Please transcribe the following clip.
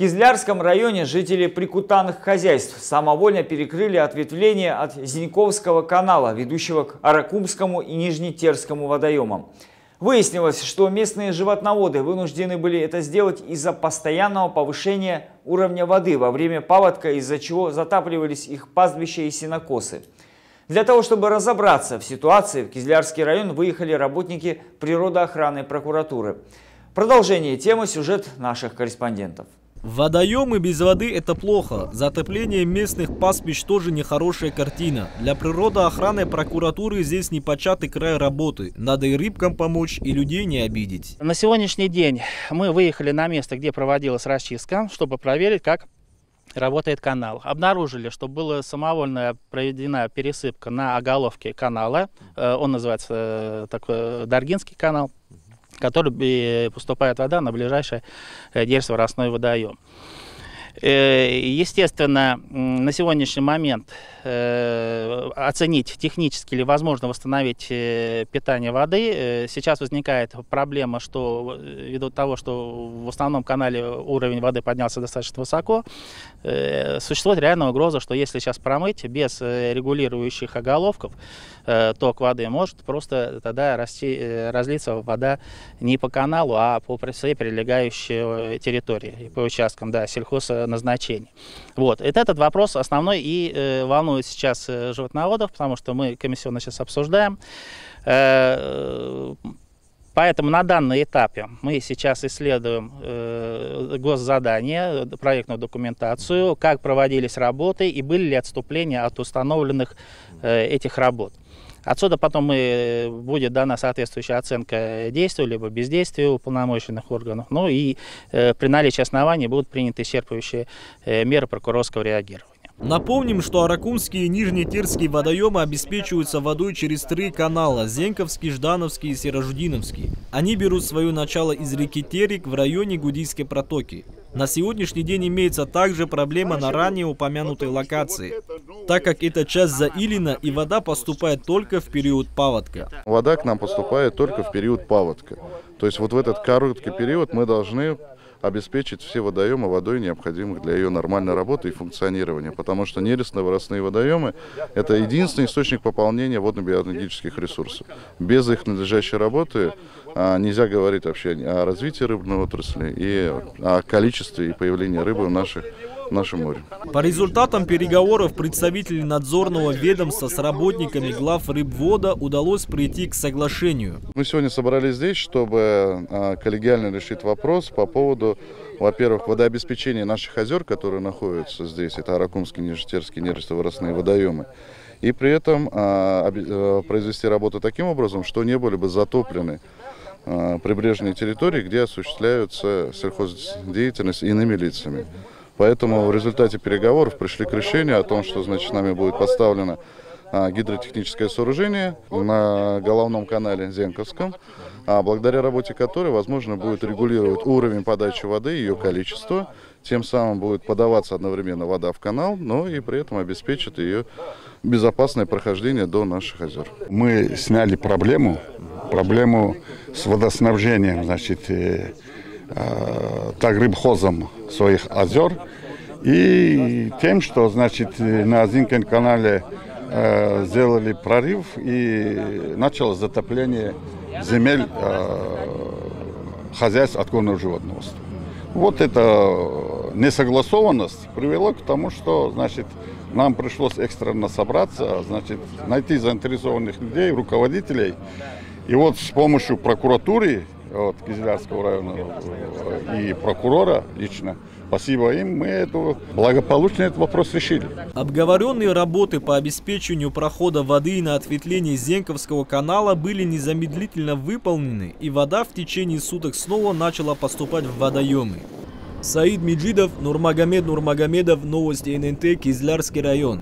В Кизлярском районе жители прикутанных хозяйств самовольно перекрыли ответвление от Зенковского канала, ведущего к Аракумскому и Нижнетерскому водоемам. Выяснилось, что местные животноводы вынуждены были это сделать из-за постоянного повышения уровня воды во время паводка, из-за чего затапливались их пастбища и сенокосы. Для того, чтобы разобраться в ситуации, в Кизлярский район выехали работники природоохраны прокуратуры. Продолжение темы, сюжет наших корреспондентов. Водоемы без воды – это плохо. Затопление местных пастбищ тоже нехорошая картина. Для природоохраны прокуратуры здесь непочатый край работы. Надо и рыбкам помочь, и людей не обидеть. На сегодняшний день мы выехали на место, где проводилась расчистка, чтобы проверить, как работает канал. Обнаружили, что была самовольно проведена пересыпка на оголовке канала. Он называется такой Доргинский канал, который поступает вода на ближайший деревово-росной водоем. Естественно, на сегодняшний момент оценить технически или возможно восстановить питание воды. Сейчас возникает проблема, что ввиду того, что в основном канале уровень воды поднялся достаточно высоко, существует реальная угроза, что если сейчас промыть без регулирующих оголовков, ток воды может просто тогда разлиться вода не по каналу, а по всей прилегающей территории, по участкам, да, сельхозназначения. Вот. Этот вопрос основной и волнует сейчас животноводов, потому что мы комиссионно сейчас обсуждаем. Поэтому на данном этапе мы сейчас исследуем госзадание, проектную документацию, как проводились работы и были ли отступления от установленных этих работ. Отсюда потом будет дана соответствующая оценка действию либо бездействию уполномоченных органов. Ну и при наличии оснований будут приняты исчерпывающие меры прокурорского реагирования. Напомним, что Аракумские и Нижнетерские водоемы обеспечиваются водой через три канала – Зенковский, Ждановский и Серожудиновский. Они берут свое начало из реки Терек в районе Гудийской протоки. На сегодняшний день имеется также проблема на ранее упомянутой локации, так как это часть Заилина и вода поступает только в период паводка. Вода к нам поступает только в период паводка. То есть вот в этот короткий период мы должны обеспечить все водоемы водой, необходимых для ее нормальной работы и функционирования, потому что нерестно-воростные водоемы – это единственный источник пополнения водно-биологических ресурсов. Без их надлежащей работы нельзя говорить вообще о развитии рыбной отрасли и о количестве и появлении рыбы в нашем море. По результатам переговоров представителей надзорного ведомства с работниками Главрыбвода удалось прийти к соглашению. Мы сегодня собрались здесь, чтобы коллегиально решить вопрос по поводу, во-первых, водообеспечения наших озер, которые находятся здесь, это Аракумские, Нижнетерские, нерестно-воростные водоемы, и при этом произвести работу таким образом, что не были бы затоплены прибрежные территории, где осуществляются сельхоздеятельность иными лицами. Поэтому в результате переговоров пришли к решению о том, что, значит, нами будет поставлено гидротехническое сооружение на головном канале Зенковском, благодаря работе которой возможно будет регулировать уровень подачи воды, ее количество. Тем самым будет подаваться одновременно вода в канал, но и при этом обеспечит ее безопасное прохождение до наших озер. Мы сняли проблему с водоснабжением, значит, так рыбхозом своих озер и тем, что, значит, на Зенковском канале сделали прорыв и начало затопление земель хозяйств откормного животноводства. Вот эта несогласованность привела к тому, что, значит, нам пришлось экстренно собраться, значит, найти заинтересованных людей, руководителей. И вот с помощью прокуратуры Кизлярского района и прокурора лично, спасибо им, мы благополучно этот вопрос решили. Обговоренные работы по обеспечению прохода воды на ответвление Зенковского канала были незамедлительно выполнены, и вода в течение суток снова начала поступать в водоемы. Саид Меджидов, Нурмагомед Нурмагомедов, Новости ННТ, Кизлярский район.